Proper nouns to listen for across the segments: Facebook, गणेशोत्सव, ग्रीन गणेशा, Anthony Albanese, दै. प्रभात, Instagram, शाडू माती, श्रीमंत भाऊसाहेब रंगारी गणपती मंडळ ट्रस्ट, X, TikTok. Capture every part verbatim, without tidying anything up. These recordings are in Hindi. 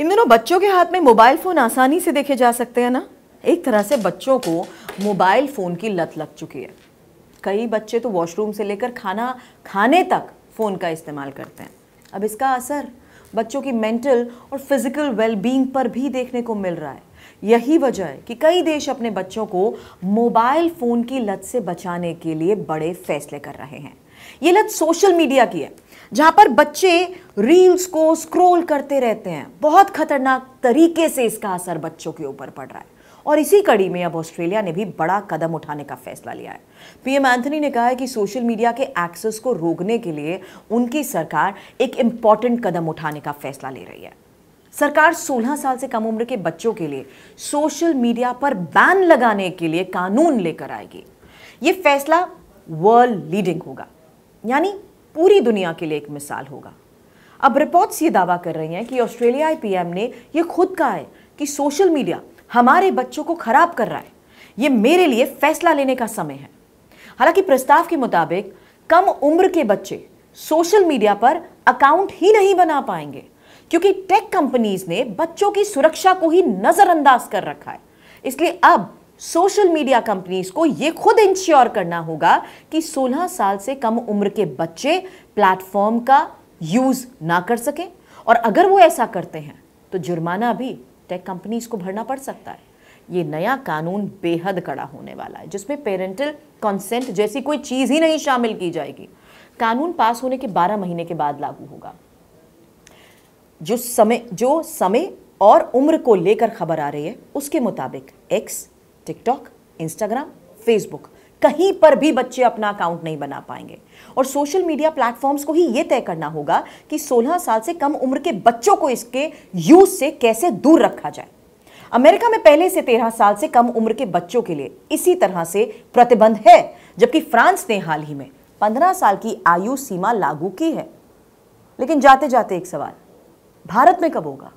इन दिनों बच्चों के हाथ में मोबाइल फ़ोन आसानी से देखे जा सकते हैं ना। एक तरह से बच्चों को मोबाइल फ़ोन की लत लग चुकी है। कई बच्चे तो वॉशरूम से लेकर खाना खाने तक फ़ोन का इस्तेमाल करते हैं। अब इसका असर बच्चों की मेंटल और फिज़िकल वेलबींग पर भी देखने को मिल रहा है। यही वजह है कि कई देश अपने बच्चों को मोबाइल फ़ोन की लत से बचाने के लिए बड़े फैसले कर रहे हैं। ये लत सोशल मीडिया की है, जहाँ पर बच्चे रील्स को स्क्रॉल करते रहते हैं। बहुत खतरनाक तरीके से इसका असर बच्चों के ऊपर पड़ रहा है और इसी कड़ी में अब ऑस्ट्रेलिया ने भी बड़ा कदम उठाने का फैसला लिया है। पीएम एंथनी ने कहा है कि सोशल मीडिया के एक्सेस को रोकने के लिए उनकी सरकार एक इम्पॉर्टेंट कदम उठाने का फैसला ले रही है। सरकार सोलह साल से कम उम्र के बच्चों के लिए सोशल मीडिया पर बैन लगाने के लिए कानून लेकर आएगी। ये फैसला वर्ल्ड लीडिंग होगा, यानी पूरी दुनिया के लिए एक मिसाल होगा। अब रिपोर्ट्स ये दावा कर रही हैं कि ऑस्ट्रेलियाई पीएम ने ये खुद कहा है कि सोशल मीडिया हमारे बच्चों को खराब कर रहा है, ये मेरे लिए फैसला लेने का समय है। हालांकि प्रस्ताव के मुताबिक कम उम्र के बच्चे सोशल मीडिया पर अकाउंट ही नहीं बना पाएंगे, क्योंकि टेक कंपनीज ने बच्चों की सुरक्षा को ही नजरअंदाज कर रखा है। इसलिए अब सोशल मीडिया कंपनीज को यह खुद इंश्योर करना होगा कि सोलह साल से कम उम्र के बच्चे प्लेटफॉर्म का यूज ना कर सकें, और अगर वो ऐसा करते हैं तो जुर्माना भी टेक कंपनीज को भरना पड़ सकता है। ये नया कानून बेहद कड़ा होने वाला है, जिसमें पेरेंटल कंसेंट जैसी कोई चीज ही नहीं शामिल की जाएगी। कानून पास होने के बारह महीने के बाद लागू होगा। जो समय जो समय और उम्र को लेकर खबर आ रही है, उसके मुताबिक एक्स, टिकटॉक, इंस्टाग्राम, फेसबुक, कहीं पर भी बच्चे अपना अकाउंट नहीं बना पाएंगे और सोशल मीडिया प्लेटफॉर्म्स को ही ये तय करना होगा कि सोलह साल से कम उम्र के बच्चों को इसके यूज से कैसे दूर रखा जाए। अमेरिका में पहले से तेरह साल से कम उम्र के बच्चों के लिए इसी तरह से प्रतिबंध है, जबकि फ्रांस ने हाल ही में पंद्रह साल की आयु सीमा लागू की है। लेकिन जाते जाते एक सवाल, भारत में कब होगा?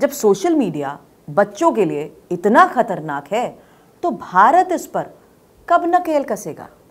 जब सोशल मीडिया बच्चों के लिए इतना खतरनाक है तो भारत इस पर कब नकेल कसेगा?